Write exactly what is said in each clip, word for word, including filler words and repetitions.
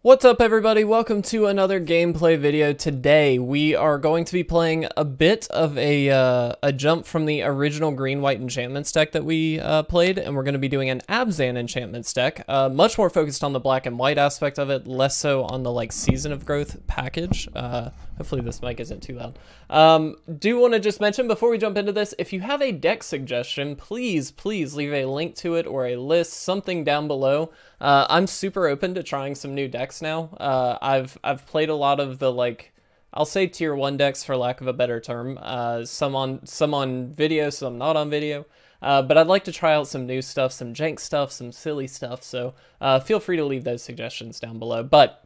What's up everybody, welcome to another gameplay video. Today we are going to be playing a bit of a, uh, a jump from the original green white enchantments deck that we uh, played, and we're going to be doing an Abzan enchantments deck, uh, much more focused on the black and white aspect of it, less so on the like Season of Growth package. Uh, hopefully this mic isn't too loud. Um, do want to just mention before we jump into this, if you have a deck suggestion, please please leave a link to it or a list, something down below. Uh, I'm super open to trying some new decks now. Uh, I've I've played a lot of the like, I'll say tier one decks for lack of a better term. Uh, some on some on video, some not on video. Uh, but I'd like to try out some new stuff, some jank stuff, some silly stuff. So uh, feel free to leave those suggestions down below. But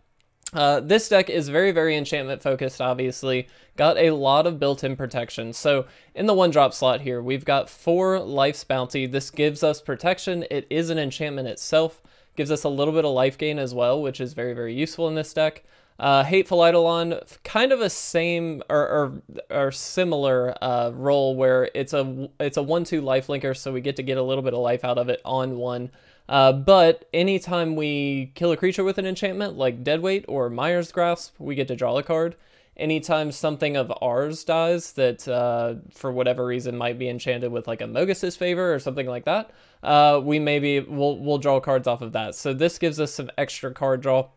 uh, this deck is very very enchantment focused. Obviously, got a lot of built-in protection. So in the one drop slot here, we've got four Life's Bounty. This gives us protection. It is an enchantment itself. Gives us a little bit of life gain as well, which is very, very useful in this deck. Uh, Hateful Eidolon, kind of a same or, or, or similar uh, role where it's a it's a one two life linker, so we get to get a little bit of life out of it on one. Uh, but anytime we kill a creature with an enchantment, like Deadweight or Mire's Grasp, we get to draw a card. Anytime something of ours dies that, uh, for whatever reason, might be enchanted with like a Mogis's Favor or something like that, uh, we maybe we'll we'll draw cards off of that. So this gives us some extra card draw,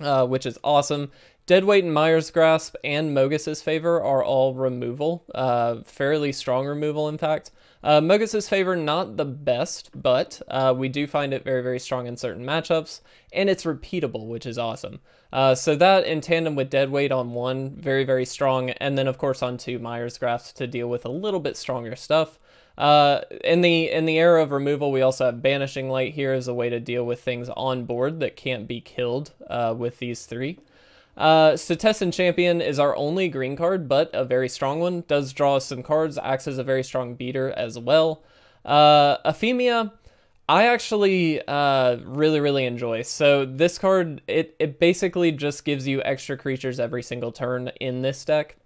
uh, which is awesome. Deadweight and Mire's Grasp and Mogis's Favor are all removal, uh, fairly strong removal, in fact. Uh, Mogis's Favor, not the best, but uh, we do find it very, very strong in certain matchups, and it's repeatable, which is awesome. Uh, so that, in tandem with Deadweight on one, very, very strong, and then, of course, on two, Mire's Grasp to deal with a little bit stronger stuff. Uh, in the in the era of removal, we also have Banishing Light here as a way to deal with things on board that can't be killed uh, with these three. Uh, Setessan Champion is our only green card, but a very strong one. Does draw us some cards, acts as a very strong beater as well. Uh, Aphemia, I actually uh, really, really enjoy. So this card, it, it basically just gives you extra creatures every single turn in this deck.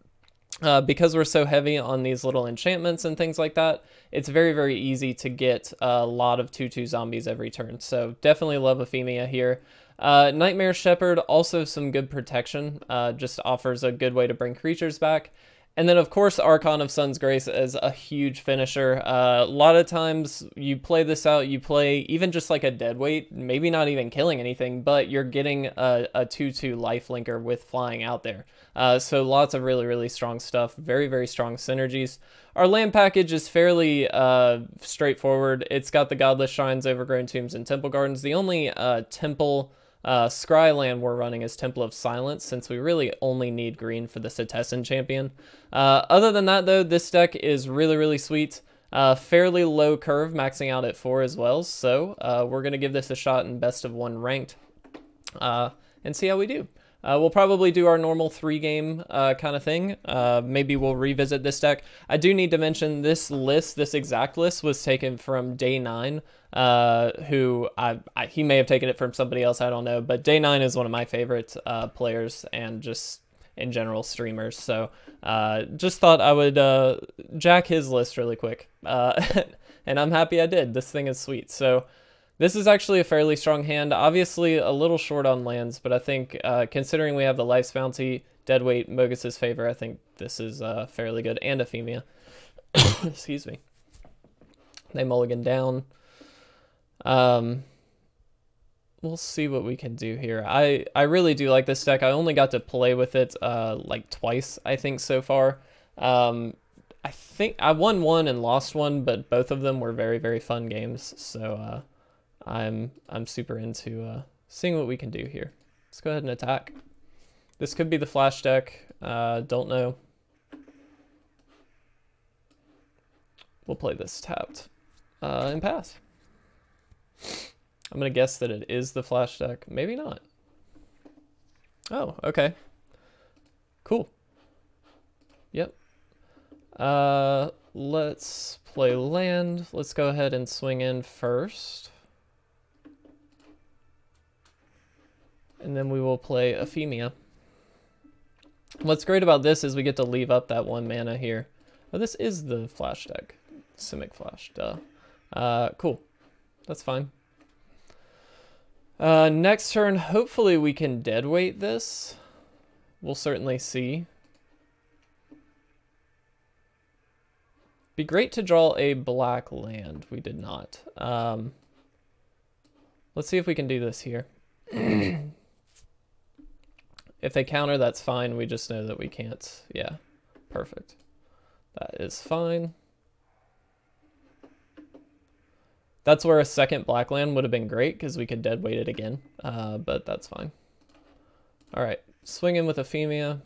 Uh, because we're so heavy on these little enchantments and things like that, it's very, very easy to get a lot of two two zombies every turn. So definitely love Aphemia here. Uh, Nightmare Shepherd, also some good protection, uh, just offers a good way to bring creatures back. And then, of course, Archon of Sun's Grace is a huge finisher. Uh, a lot of times you play this out, you play even just like a Deadweight, maybe not even killing anything, but you're getting a two two life linker with flying out there. Uh, so lots of really, really strong stuff. Very, very strong synergies. Our land package is fairly uh, straightforward. It's got the Godless Shrines, Overgrown Tombs, and Temple Gardens. The only uh, temple... Uh, Scry land we're running is Temple of Silence, since we really only need green for the Setessan Champion. Uh, other than that, though, this deck is really, really sweet. Uh, fairly low curve, maxing out at four as well, so uh, we're going to give this a shot in best of one ranked uh, and see how we do. Uh, we'll probably do our normal three-game uh, kind of thing. Uh, maybe we'll revisit this deck. I do need to mention this list, this exact list, was taken from Day nine, uh, who I, I, he may have taken it from somebody else, I don't know. But Day nine is one of my favorite uh, players and just in general streamers. So uh, just thought I would uh, jack his list really quick. Uh, and I'm happy I did. This thing is sweet. So... this is actually a fairly strong hand, obviously a little short on lands, but I think uh, considering we have the Life's Bounty, Deadweight, Mogis's Favor, I think this is uh, fairly good, and Aphemia. Excuse me. They mulligan down. Um, we'll see what we can do here. I, I really do like this deck. I only got to play with it uh, like twice, I think, so far. Um, I think I won one and lost one, but both of them were very, very fun games, so... Uh, I'm I'm super into uh, seeing what we can do here. Let's go ahead and attack. This could be the flash deck. Uh, don't know. We'll play this tapped uh, and pass. I'm gonna guess that it is the flash deck. Maybe not. Oh, okay. Cool. Yep. Uh, let's play land. Let's go ahead and swing in first. And then we will play Aphemia. What's great about this is we get to leave up that one mana here. Oh, this is the flash deck. Simic Flash, duh. Uh, cool. That's fine. Uh, next turn, hopefully we can deadweight this. We'll certainly see. Be great to draw a black land. We did not. Um, let's see if we can do this here. If they counter, that's fine. We just know that we can't. Yeah, perfect. That is fine. That's where a second black land would have been great, because we could deadweight it again, uh, but that's fine. All right, swing in with Aphemia.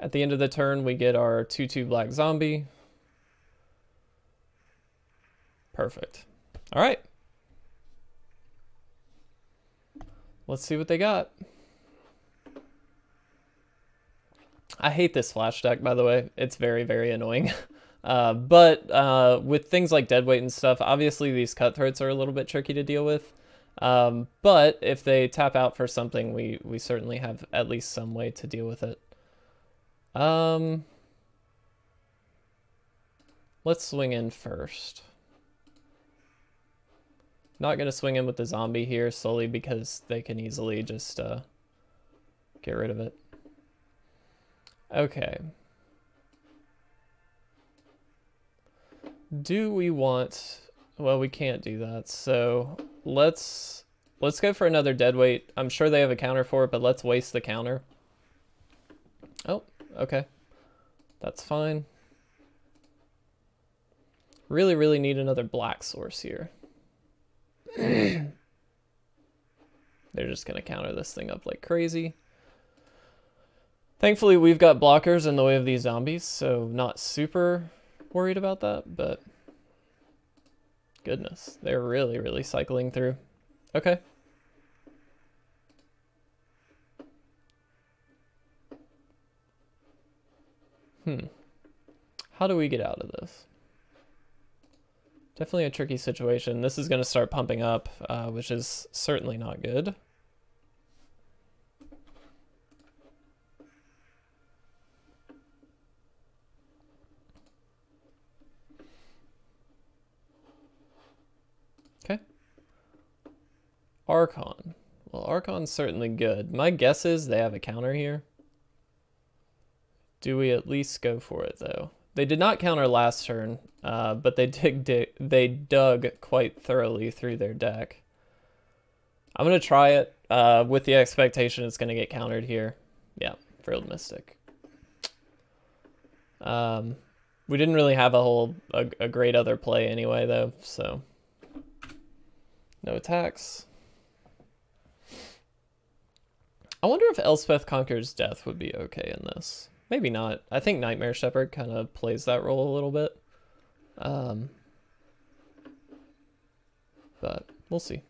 At the end of the turn, we get our two two black zombie. Perfect. All right. Let's see what they got. I hate this flash deck, by the way. It's very, very annoying. Uh, but uh, with things like deadweight and stuff, obviously these cutthroats are a little bit tricky to deal with. Um, but if they tap out for something, we, we certainly have at least some way to deal with it. Um, let's swing in first. Not going to swing in with the zombie here solely because they can easily just uh, get rid of it. Okay. Do we want... Well, we can't do that, so let's let's go for another deadweight. I'm sure they have a counter for it, but let's waste the counter. Oh, okay. That's fine. Really, really need another black source here. They're just going to counter this thing up like crazy. Thankfully, we've got blockers in the way of these zombies, so not super... worried about that, but goodness, they're really, really cycling through. Okay. Hmm. How do we get out of this? Definitely a tricky situation. This is going to start pumping up, uh, which is certainly not good. Archon. Well, Archon's certainly good. My guess is they have a counter here. Do we at least go for it, though? They did not counter last turn, uh, but they, dig, dig, they dug quite thoroughly through their deck. I'm going to try it uh, with the expectation it's going to get countered here. Yeah, Frilled Mystic. Um, we didn't really have a whole a, a great other play anyway, though, so no attacks. I wonder if Elspeth Conquers Death would be okay in this. Maybe not. I think Nightmare Shepherd kind of plays that role a little bit. Um, but we'll see.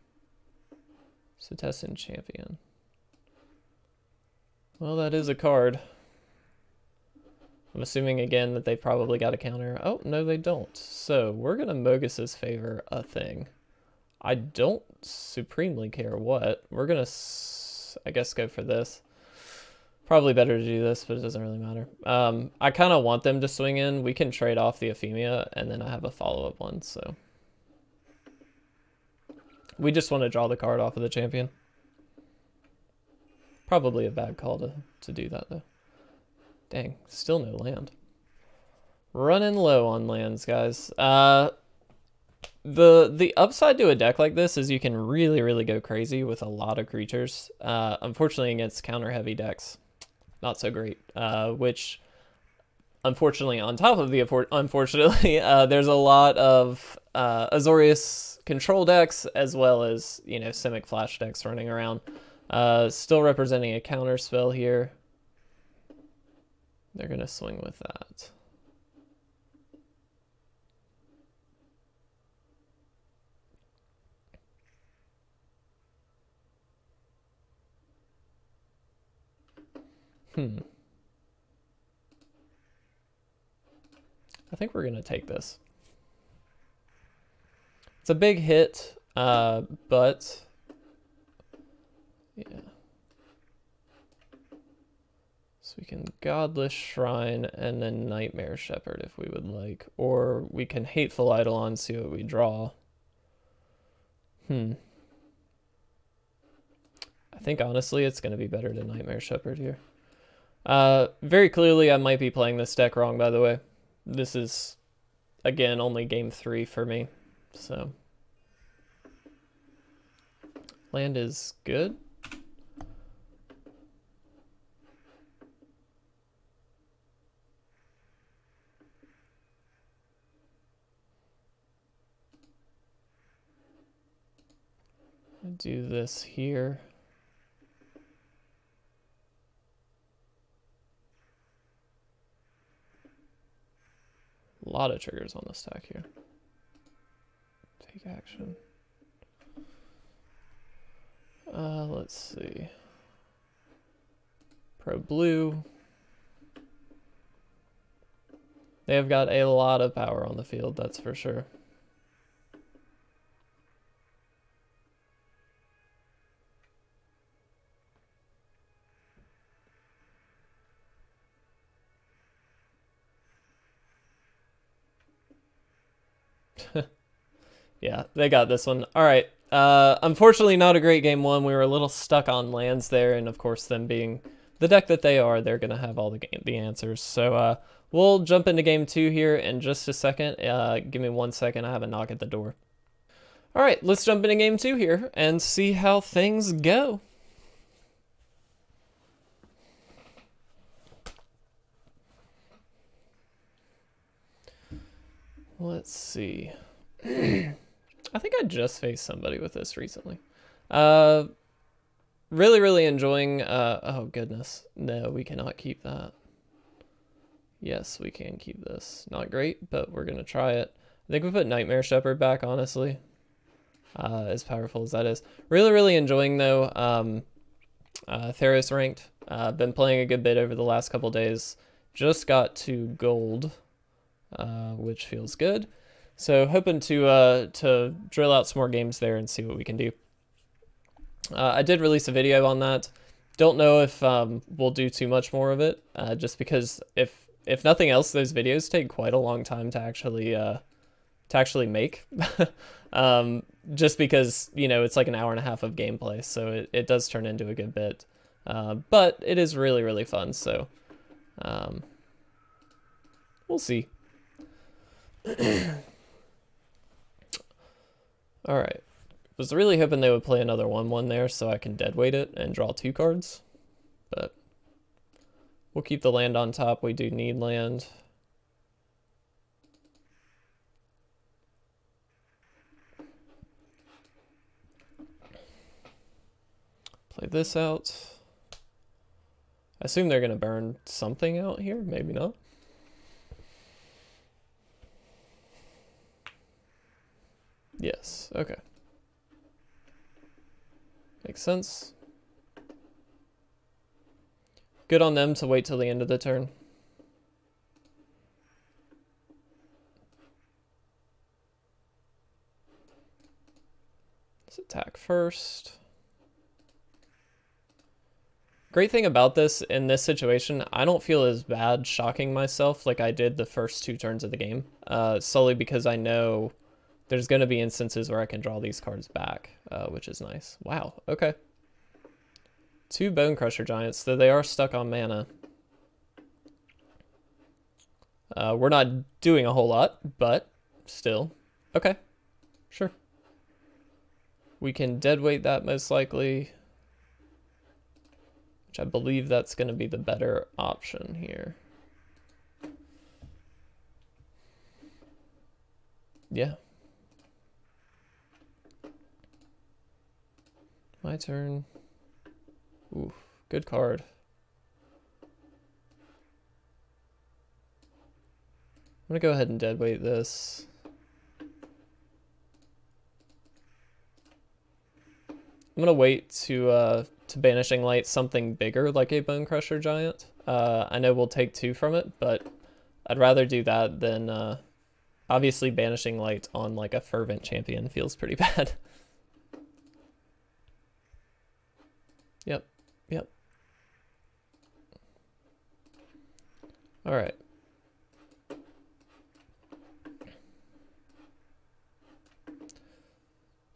Setessan Champion. Well, that is a card. I'm assuming again that they probably got a counter. Oh, no, they don't. So we're going to Mogis's Favor a thing. I don't supremely care what. We're going to... I guess go for this. Probably better to do this, but it doesn't really matter. Um, I kind of want them to swing in. We can trade off the Aphemia, and then I have a follow-up one, so. We just want to draw the card off of the champion. Probably a bad call to, to do that, though. Dang, still no land. Running low on lands, guys. Uh, The the upside to a deck like this is you can really, really go crazy with a lot of creatures. Uh, unfortunately, against counter-heavy decks, not so great. Uh, which, unfortunately, on top of the unfortunately, uh, there's a lot of uh, Azorius control decks as well as, you know, Simic Flash decks running around. Uh, still representing a counter spell here. They're going to swing with that. Hmm. I think we're going to take this. It's a big hit, uh, but... Yeah. So we can Godless Shrine and then Nightmare Shepherd if we would like. Or we can Hateful Eidolon, see what we draw. Hmm. I think honestly it's going to be better to Nightmare Shepherd here. Uh, very clearly I might be playing this deck wrong, by the way. This is, again, only game three for me, so. Land is good. I'll do this here. A lot of triggers on this stack here. Take action. Uh, let's see. Pro blue. They have got a lot of power on the field, that's for sure. Yeah, they got this one. All right. Uh, unfortunately, not a great game one. We were a little stuck on lands there, and of course, them being the deck that they are, they're going to have all the game, the answers. So uh, we'll jump into game two here in just a second. Uh, give me one second. I have a knock at the door. All right, let's jump into game two here and see how things go. Let's see. I think I just faced somebody with this recently. Uh, really, really enjoying... Uh, oh, goodness. No, we cannot keep that. Yes, we can keep this. Not great, but we're going to try it. I think we put Nightmare Shepherd back, honestly. Uh, as powerful as that is. Really, really enjoying, though, um, uh, Theros ranked. Uh, been playing a good bit over the last couple days. Just got to gold, uh, which feels good. So hoping to uh, to drill out some more games there and see what we can do. Uh, I did release a video on that. Don't know if um, we'll do too much more of it, uh, just because if if nothing else, those videos take quite a long time to actually uh, to actually make. um, just because you know it's like an hour and a half of gameplay, so it, it does turn into a good bit. Uh, but it is really really fun, so um, we'll see. All right, was really hoping they would play another one one there so I can deadweight it and draw two cards, but we'll keep the land on top. We do need land. Play this out. I assume they're going to burn something out here, maybe not. Yes, okay. Makes sense. Good on them to wait till the end of the turn. Let's attack first. Great thing about this, in this situation, I don't feel as bad shocking myself like I did the first two turns of the game, uh, solely because I know there's going to be instances where I can draw these cards back, uh, which is nice. Wow, okay. Two Bonecrusher Giants, though they are stuck on mana. Uh, we're not doing a whole lot, but still. Okay, sure. We can deadweight that most likely, which I believe that's going to be the better option here. Yeah. My turn. Ooh, good card. I'm gonna go ahead and deadweight this. I'm gonna wait to uh, to Banishing Light something bigger like a Bonecrusher Giant. Uh, I know we'll take two from it, but I'd rather do that than uh, obviously Banishing Light on like a Fervent Champion feels pretty bad. Yep, yep. All right.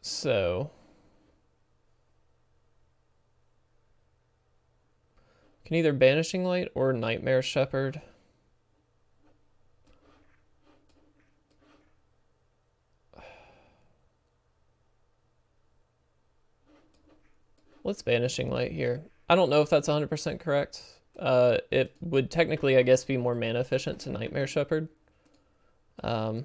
So, Can either Banishing Light or Nightmare Shepherd. What's Banishing Light here? I don't know if that's one hundred percent correct. Uh, it would technically, I guess, be more mana efficient to Nightmare Shepherd. Um,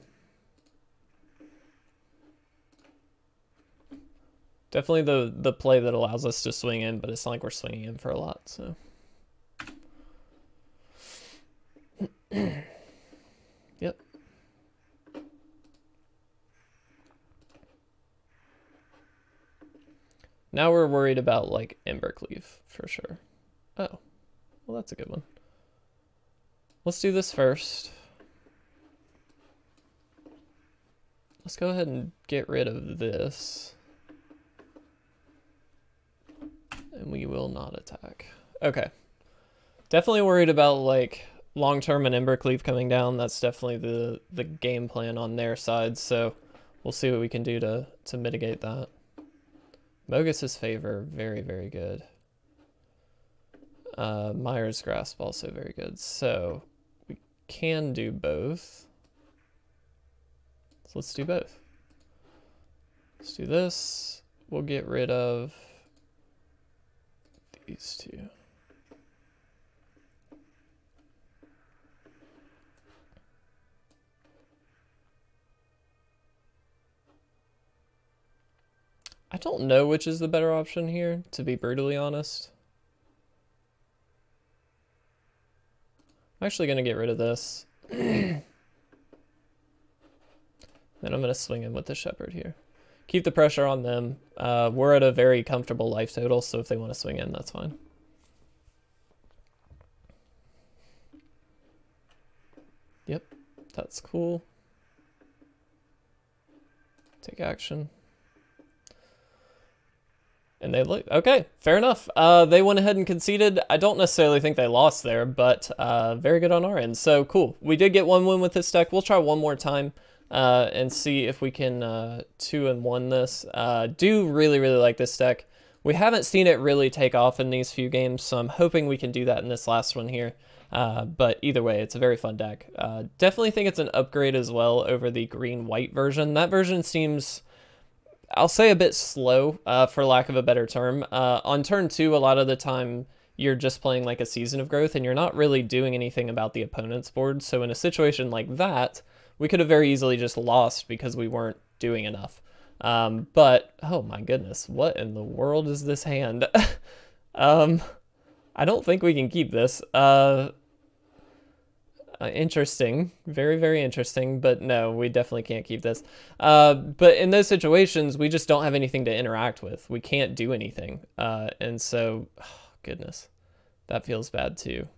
definitely the, the play that allows us to swing in, but it's not like we're swinging in for a lot, so. Yep. Now we're worried about, like, Embercleave, for sure. Oh. Well, that's a good one. Let's do this first. Let's go ahead and get rid of this. And we will not attack. Okay. Definitely worried about, like, long-term and Embercleave coming down. That's definitely the, the game plan on their side, so we'll see what we can do to, to mitigate that. Mogis's Favor, very, very good. Uh, Mire's Grasp, also very good. So we can do both. So let's do both. Let's do this. We'll get rid of these two. I don't know which is the better option here, to be brutally honest. I'm actually going to get rid of this. Then I'm going to swing in with the Shepherd here. Keep the pressure on them. Uh, we're at a very comfortable life total, so if they want to swing in, that's fine. Yep, that's cool. Take action. And they look, okay, fair enough. Uh, they went ahead and conceded. I don't necessarily think they lost there, but uh, very good on our end. So cool. We did get one win with this deck. We'll try one more time uh, and see if we can uh, two and one this. Uh, do really, really like this deck. We haven't seen it really take off in these few games, so I'm hoping we can do that in this last one here. Uh, but either way, it's a very fun deck. Uh, definitely think it's an upgrade as well over the green-white version. That version seems... I'll say a bit slow, uh, for lack of a better term. Uh, on turn two, a lot of the time, you're just playing like a Season of Growth, and you're not really doing anything about the opponent's board. So in a situation like that, we could have very easily just lost because we weren't doing enough. Um, but, oh my goodness, what in the world is this hand? um, I don't think we can keep this. Uh, Uh, interesting, very, very interesting, but no, we definitely can't keep this. Uh, but in those situations, we just don't have anything to interact with. We can't do anything. Uh, and so, oh, goodness, that feels bad too.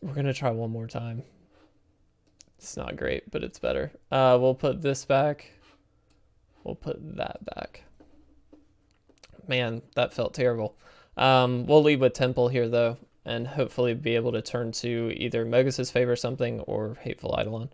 We're going to try one more time. It's not great, but it's better. Uh, we'll put this back. We'll put that back. Man, that felt terrible. Um, we'll lead with Temple here, though, and hopefully be able to turn to either Mogis's Favor something or Hateful Eidolon.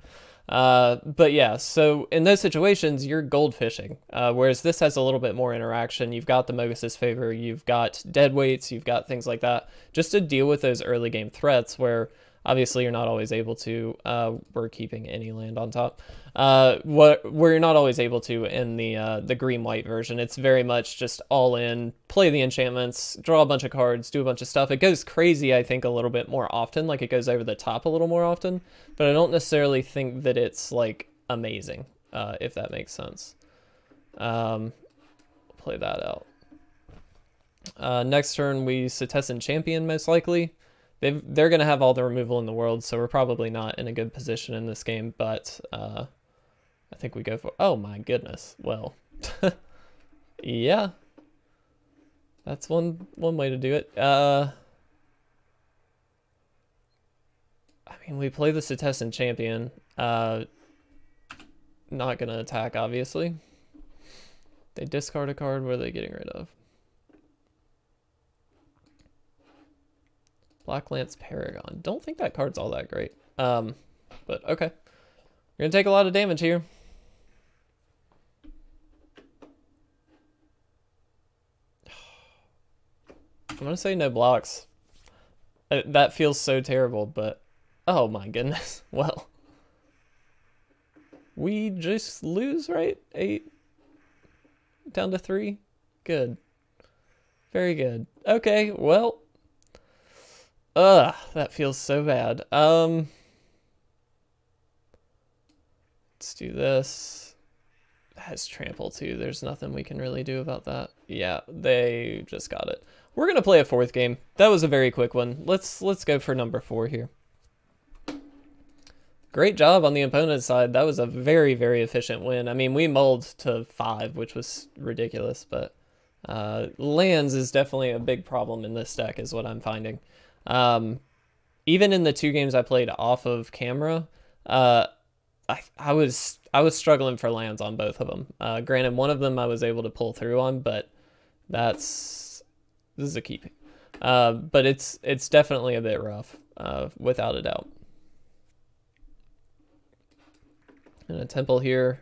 Uh, but yeah, so in those situations, you're gold fishing, uh, whereas this has a little bit more interaction. You've got the Mogis's Favor, you've got Deadweights, you've got things like that, just to deal with those early game threats where obviously you're not always able to. Uh, we're keeping any land on top. Uh, what, where you're not always able to in the uh, the green-white version. It's very much just all in, play the enchantments, draw a bunch of cards, do a bunch of stuff. It goes crazy, I think, a little bit more often. Like, it goes over the top a little more often. But I don't necessarily think that it's, like, amazing, uh, if that makes sense. Um, play that out. Uh, next turn, we Setessan Champion, most likely. They've, they're going to have all the removal in the world, so we're probably not in a good position in this game, but uh, I think we go for... Oh, my goodness. Well, yeah. That's one one way to do it. Uh, I mean, we play the Setessan Champion. Uh, not going to attack, obviously. They discard a card. What are they getting rid of? Black Lance Paragon. Don't think that card's all that great. Um, but okay. We're going to take a lot of damage here. I'm gonna say no blocks. It, that feels so terrible, but oh my goodness. Well, we just lose, right? Eight down to three. Good. Very good. Okay, well, ugh, that feels so bad. Um, let's do this. It has trample too. There's nothing we can really do about that. Yeah, they just got it. We're gonna play a fourth game. That was a very quick one. Let's let's go for number four here. Great job on the opponent's side. That was a very, very efficient win. I mean, we mulled to five, which was ridiculous, but uh, lands is definitely a big problem in this deck is what I'm finding. Um, even in the two games I played off of camera, uh, I, I was I was struggling for lands on both of them. Uh, granted, one of them I was able to pull through on, but that's this is a keep. Uh, but it's it's definitely a bit rough, uh, without a doubt. And a temple here.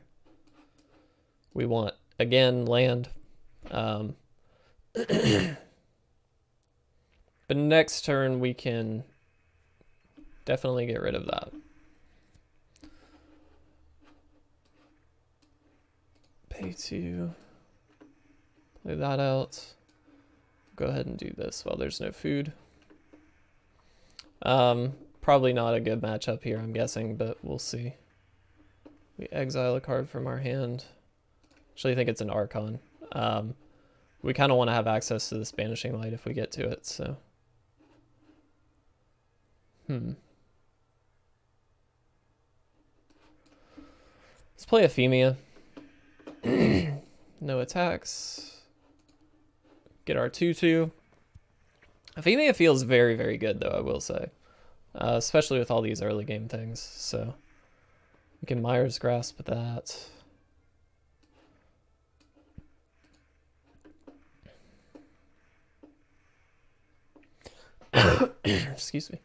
We want, again, land. Um, but next turn we can definitely get rid of that. Pay two. Play that out. Go ahead and do this while there's no food. Um, probably not a good matchup here, I'm guessing, but we'll see. We exile a card from our hand. Actually, I think it's an Archon. Um, we kind of want to have access to this Banishing Light if we get to it, so. Hmm. Let's play Aphemia. No attacks. Get our two two. Aphemia feels very, very good, though, I will say. Uh, especially with all these early game things, so. We can Mire's Grasp that. Excuse me.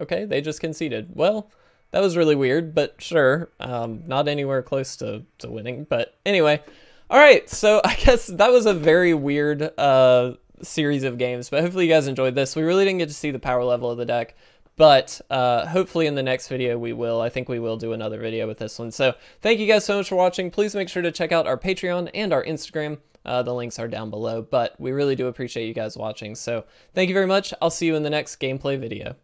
Okay, they just conceded. Well, that was really weird, but sure. Um, not anywhere close to, to winning, but anyway. Alright, so I guess that was a very weird uh, series of games, but hopefully you guys enjoyed this. We really didn't get to see the power level of the deck. But uh, hopefully in the next video we will. I think we will do another video with this one. So thank you guys so much for watching. Please make sure to check out our Patreon and our Instagram. Uh, the links are down below. But we really do appreciate you guys watching. So thank you very much. I'll see you in the next gameplay video.